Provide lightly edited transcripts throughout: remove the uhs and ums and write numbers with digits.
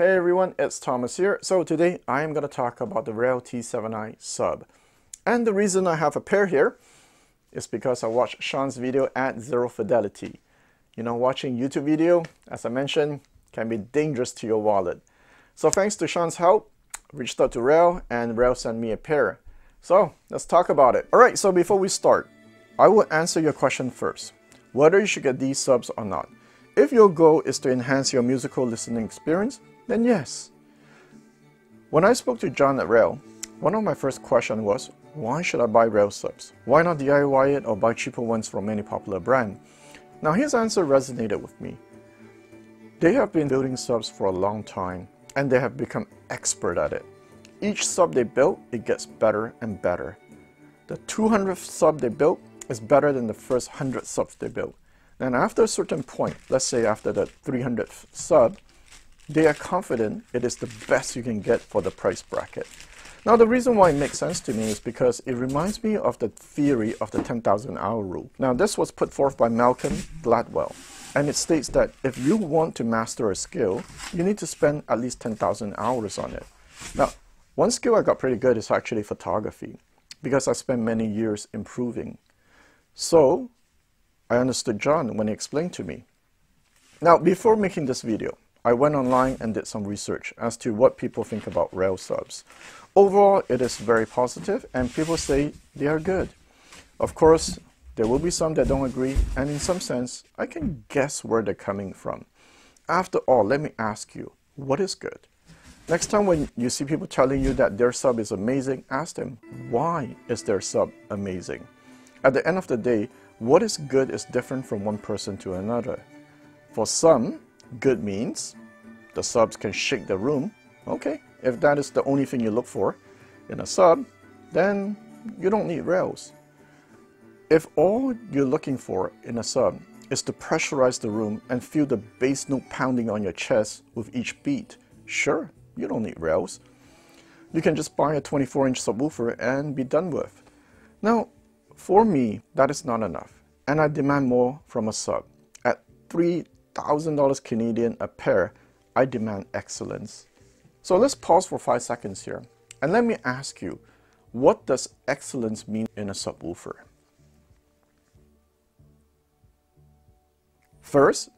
Hey everyone, it's Thomas here. So today I am going to talk about the REL T7i sub. And the reason I have a pair here is because I watched Sean's video at Zero Fidelity. You know, watching YouTube video, as I mentioned, can be dangerous to your wallet. So thanks to Sean's help, I reached out to REL and REL sent me a pair. So let's talk about it. Alright, so before we start, I will answer your question first, whether you should get these subs or not. If your goal is to enhance your musical listening experience, then yes. When I spoke to John at REL, one of my first questions was, why should I buy REL subs? Why not DIY it or buy cheaper ones from any popular brand? Now his answer resonated with me. They have been building subs for a long time and they have become expert at it. Each sub they build, it gets better and better. The 200th sub they built is better than the first 100 subs they built. And after a certain point, let's say after the 300th sub, they are confident it is the best you can get for the price bracket. Now the reason why it makes sense to me is because it reminds me of the theory of the 10,000 hour rule. Now this was put forth by Malcolm Gladwell, and it states that if you want to master a skill, you need to spend at least 10,000 hours on it. Now, one skill I got pretty good is actually photography, because I spent many years improving. So I understood John when he explained to me. Now, before making this video, I went online and did some research as to what people think about REL subs. Overall, it is very positive and people say they are good. Of course, there will be some that don't agree, and in some sense, I can guess where they're coming from. After all, let me ask you, what is good? Next time when you see people telling you that their sub is amazing, ask them, why is their sub amazing? At the end of the day, what is good is different from one person to another. For some, good means the subs can shake the room. Okay, if that is the only thing you look for in a sub, then you don't need RELs. If all you're looking for in a sub is to pressurize the room and feel the bass note pounding on your chest with each beat, sure, you don't need RELs. You can just buy a 24-inch subwoofer and be done with. Now, for me, that is not enough, and I demand more from a sub. At $3,000 Canadian a pair, I demand excellence. So let's pause for 5 seconds here, and let me ask you, what does excellence mean in a subwoofer? First,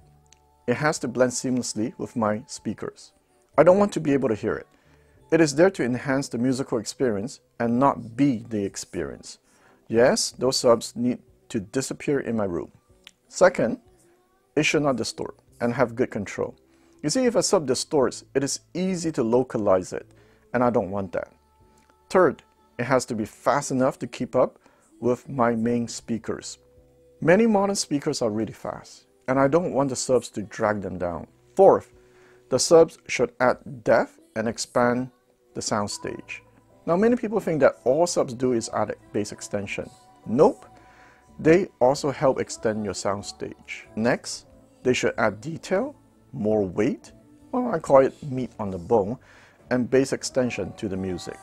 it has to blend seamlessly with my speakers. I don't want to be able to hear it. It is there to enhance the musical experience and not be the experience. Yes, those subs need to disappear in my room. Second, it should not distort and have good control. You see, if a sub distorts, it is easy to localize it, and I don't want that. Third, it has to be fast enough to keep up with my main speakers. Many modern speakers are really fast, and I don't want the subs to drag them down. Fourth, the subs should add depth and expand the soundstage. Now many people think that all subs do is add bass extension. Nope, they also help extend your soundstage. Next, they should add detail, more weight, well I call it meat on the bone, and bass extension to the music.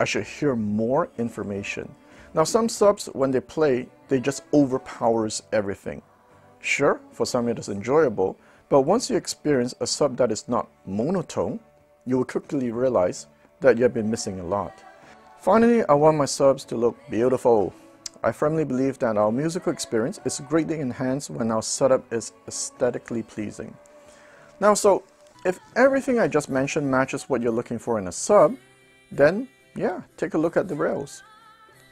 I should hear more information. Now some subs, when they play, they just overpowers everything. Sure, for some it is enjoyable, but once you experience a sub that is not monotone, you will quickly realize that you have been missing a lot. Finally, I want my subs to look beautiful. I firmly believe that our musical experience is greatly enhanced when our setup is aesthetically pleasing. Now, so if everything I just mentioned matches what you're looking for in a sub, then yeah, take a look at the RELs.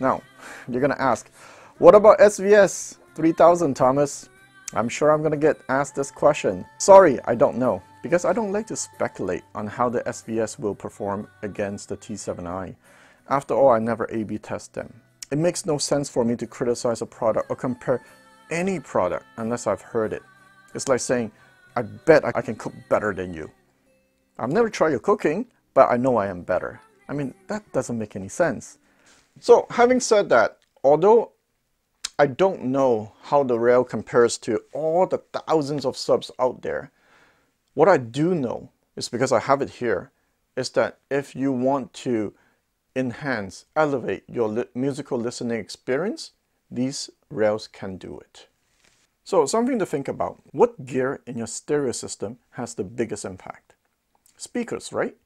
Now, you're gonna ask, what about SVS 3000, Thomas? I'm sure I'm gonna get asked this question. Sorry, I don't know, because I don't like to speculate on how the SVS will perform against the T7i. After all, I never A/B test them. It makes no sense for me to criticize a product or compare any product unless I've heard it. It's like saying, I bet I can cook better than you. I've never tried your cooking, but I know I am better. I mean, that doesn't make any sense. So having said that, although I don't know how the REL compares to all the thousands of subs out there, what I do know is, because I have it here, is that if you want to enhance, elevate your musical listening experience, these RELs can do it. So something to think about, what gear in your stereo system has the biggest impact? Speakers, right?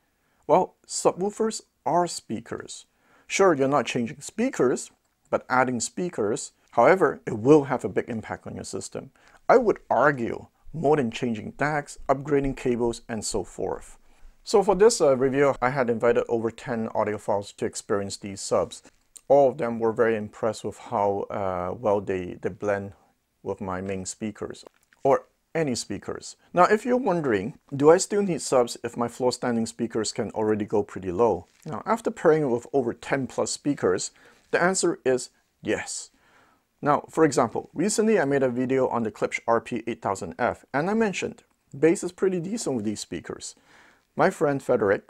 Well, subwoofers are speakers. Sure, you're not changing speakers, but adding speakers, however, it will have a big impact on your system. I would argue more than changing DACs, upgrading cables, and so forth. So for this review, I had invited over 10 audiophiles to experience these subs. All of them were very impressed with how well they blend with my main speakers, or any speakers. Now, if you're wondering, do I still need subs if my floor standing speakers can already go pretty low? Now, after pairing it with over 10 plus speakers, the answer is yes. Now, for example, recently I made a video on the Klipsch RP-8000F, and I mentioned bass is pretty decent with these speakers. My friend Frederick,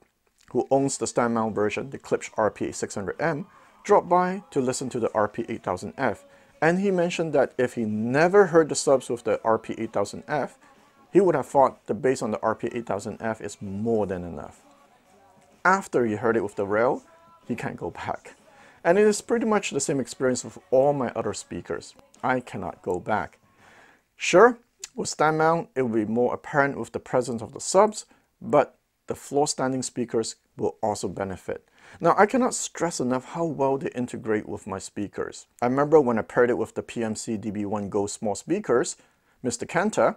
who owns the stand mount version, the Klipsch RP 600 m, dropped by to listen to the RP-8000F, and he mentioned that if he never heard the subs with the RP-8000F, he would have thought the bass on the RP-8000F is more than enough. After he heard it with the REL, he can't go back. And it is pretty much the same experience with all my other speakers. I cannot go back. Sure, with stand mount, it will be more apparent with the presence of the subs, but the floor standing speakers will also benefit. Now, I cannot stress enough how well they integrate with my speakers. I remember when I paired it with the PMC DB1 Go small speakers, Mr. Kanta,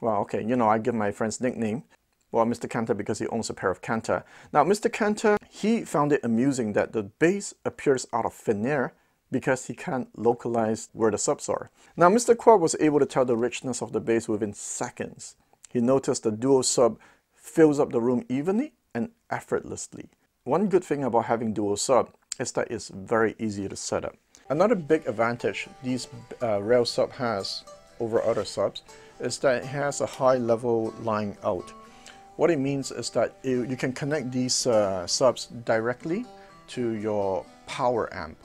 well, okay, you know, I give my friend's nickname, well, Mr. Kanta, because he owns a pair of Kanta. Now, Mr. Kanta, he found it amusing that the bass appears out of thin air because he can't localize where the subs are. Now, Mr. Quad was able to tell the richness of the bass within seconds. He noticed the dual sub fills up the room evenly and effortlessly. One good thing about having dual sub is that it's very easy to set up. Another big advantage these REL sub has over other subs is that it has a high level line out. What it means is that you can connect these subs directly to your power amp.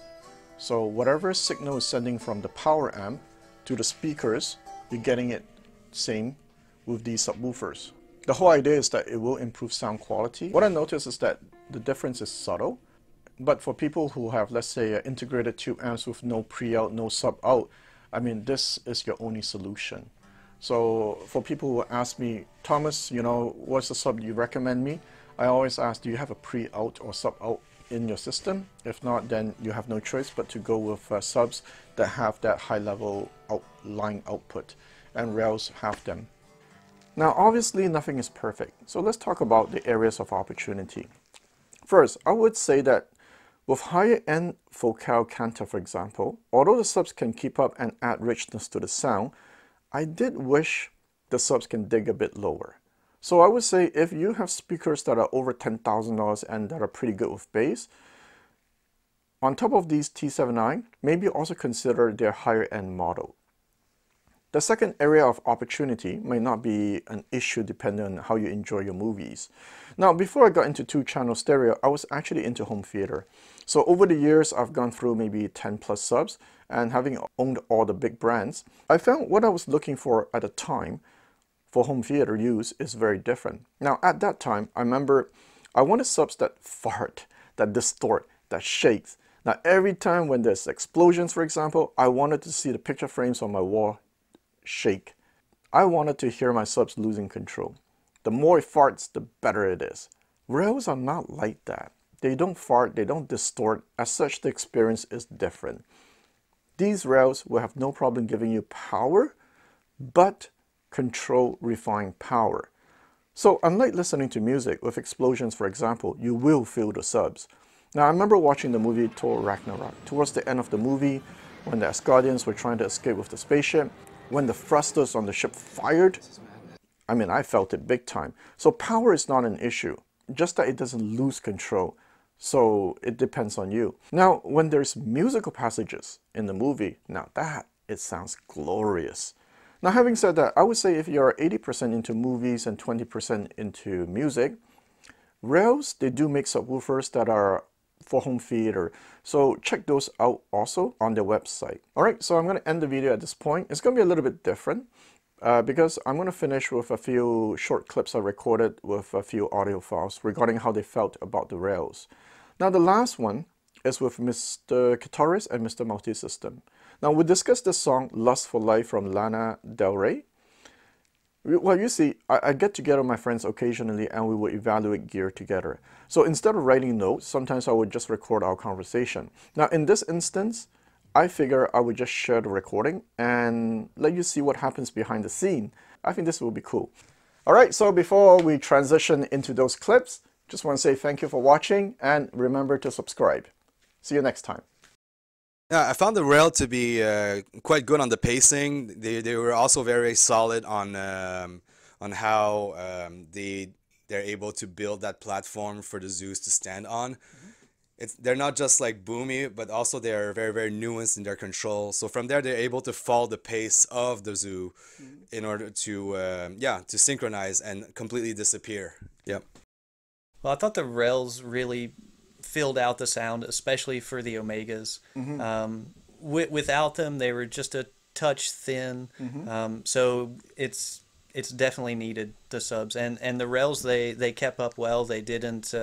So whatever signal is sending from the power amp to the speakers, you're getting it same with these subwoofers. The whole idea is that it will improve sound quality. What I noticed is that the difference is subtle, but for people who have, let's say, integrated tube amps with no pre-out, no sub-out, I mean, this is your only solution. So for people who ask me, Thomas, you know, what's the sub you recommend me? I always ask, do you have a pre-out or sub-out in your system? If not, then you have no choice but to go with subs that have that high-level line output, and RELs have them. Now, obviously, nothing is perfect, so let's talk about the areas of opportunity. First, I would say that with higher-end Focal Kanta, for example, although the subs can keep up and add richness to the sound, I did wish the subs can dig a bit lower. So I would say if you have speakers that are over $10,000 and that are pretty good with bass, on top of these T7i, maybe also consider their higher end model. The second area of opportunity may not be an issue depending on how you enjoy your movies. Now, before I got into two-channel stereo, I was actually into home theater. So over the years, I've gone through maybe 10 plus subs, and having owned all the big brands, I found what I was looking for at the time for home theater use is very different. Now, at that time, I remember I wanted subs that fart, that distort, that shakes. Now, every time when there's explosions, for example, I wanted to see the picture frames on my wall shake. I wanted to hear my subs losing control. The more it farts, the better it is. RELs are not like that. They don't fart, they don't distort. As such, the experience is different. These RELs will have no problem giving you power, but control refined power. So unlike listening to music with explosions, for example, you will feel the subs. Now, I remember watching the movie Thor Ragnarok. Towards the end of the movie, when the Asgardians were trying to escape with the spaceship, when the thrusters on the ship fired, I mean, I felt it big time. So power is not an issue, just that it doesn't lose control. So it depends on you. Now, when there's musical passages in the movie, now that, it sounds glorious. Now, having said that, I would say if you're 80% into movies and 20% into music, RELs, they do make subwoofers that are for home theater. So check those out also on their website. All right, so I'm going to end the video at this point. It's going to be a little bit different because I'm going to finish with a few short clips I recorded with a few audio files regarding how they felt about the RELs. Now, the last one is with Mr. Kitaris and Mr. Multisystem. Now, we discussed the song Lust for Life from Lana Del Rey. Well, you see, I get together with my friends occasionally and we would evaluate gear together. So instead of writing notes, sometimes I would just record our conversation. Now in this instance, I figure I would just share the recording and let you see what happens behind the scene. I think this will be cool. All right, so before we transition into those clips, just want to say thank you for watching and remember to subscribe. See you next time. Yeah, I found the REL to be quite good on the pacing. They were also very solid on how they're able to build that platform for the zoos to stand on. Mm-hmm. They're not just like boomy, but also they're very nuanced in their control. So from there, they're able to follow the pace of the zoo in order to to synchronize and completely disappear. Yep. Well, I thought the RELs really filled out the sound, especially for the Omegas. Mm-hmm. Without them, they were just a touch thin. Mm-hmm. So it's definitely needed, the subs and the RELs. They kept up well. They didn't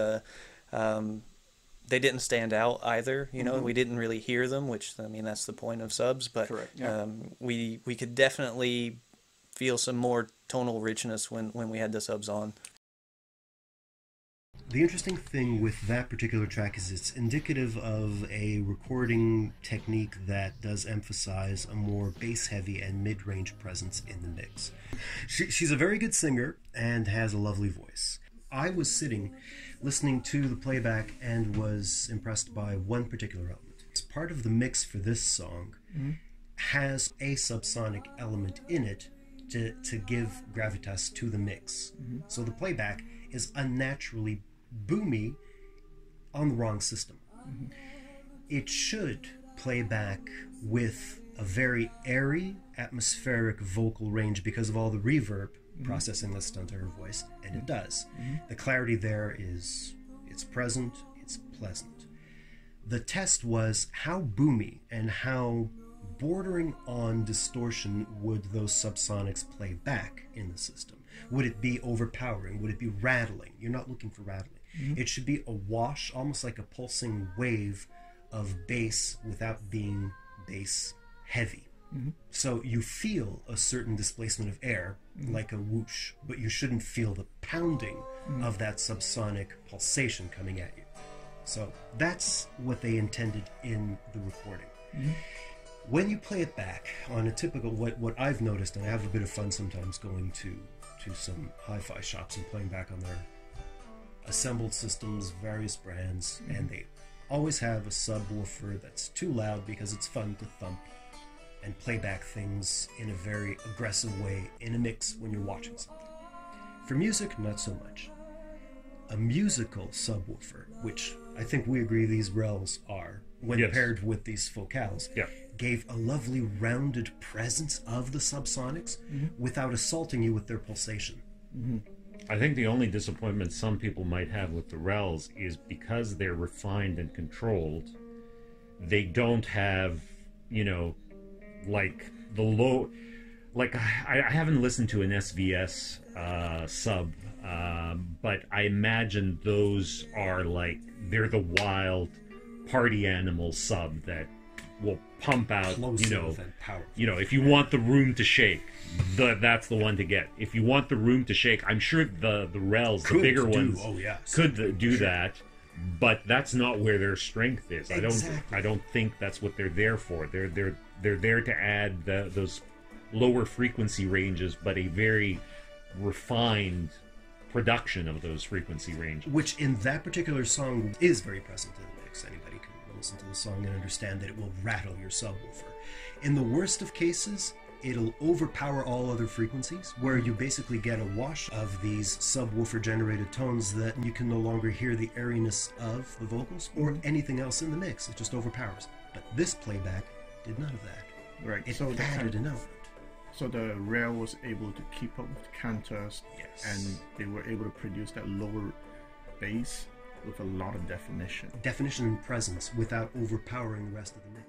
they didn't stand out either. You know, mm-hmm. we didn't really hear them, which I mean that's the point of subs. But correct. Yeah. we could definitely feel some more tonal richness when we had the subs on. The interesting thing with that particular track is it's indicative of a recording technique that does emphasize a more bass-heavy and mid-range presence in the mix. She's a very good singer and has a lovely voice. I was sitting listening to the playback and was impressed by one particular element. It's part of the mix for this song mm-hmm. has a subsonic element in it to give gravitas to the mix. Mm-hmm. So the playback is unnaturally boomy on the wrong system. Mm-hmm. It should play back with a very airy, atmospheric vocal range because of all the reverb mm-hmm. processing that's done to her voice, and it does. Mm-hmm. The clarity there is, it's present, it's pleasant. The test was how boomy and how bordering on distortion would those subsonics play back in the system. Would it be overpowering? Would it be rattling? You're not looking for rattling. Mm-hmm. It should be a wash, almost like a pulsing wave of bass without being bass heavy. Mm-hmm. So you feel a certain displacement of air, mm-hmm. like a whoosh, but you shouldn't feel the pounding mm-hmm. of that subsonic pulsation coming at you. So that's what they intended in the recording. Mm-hmm. When you play it back on a typical, what I've noticed, and I have a bit of fun sometimes going to some hi-fi shops and playing back on their assembled systems, various brands, mm-hmm. and they always have a subwoofer that's too loud because it's fun to thump and play back things in a very aggressive way in a mix when you're watching something. For music, not so much. A musical subwoofer, which I think we agree these RELs are, when yes. paired with these focales, yeah. gave a lovely rounded presence of the subsonics mm-hmm. without assaulting you with their pulsation. Mm-hmm. I think the only disappointment some people might have with the RELs is because they're refined and controlled, they don't have, you know, like the low, like I haven't listened to an SVS sub, but I imagine those are like, they're the wild party animal sub that will pump out, you know, if you want the room to shake, that's the one to get. If you want the room to shake, I'm sure the RELs, the bigger ones, could do that, but that's not where their strength is. Exactly. I don't think that's what they're there for. They're there to add those lower frequency ranges, but a very refined production of those frequency ranges, which in that particular song is very present in the mix. Anybody can listen to the song and understand that it will rattle your subwoofer. In the worst of cases, it'll overpower all other frequencies, where you basically get a wash of these subwoofer generated tones that you can no longer hear the airiness of the vocals or anything else in the mix. It just overpowers. But this playback did none of that. Right. It so added an element. So the REL was able to keep up with Kanta's, yes. and they were able to produce that lower bass with a lot of definition. Definition and presence without overpowering the rest of the mix.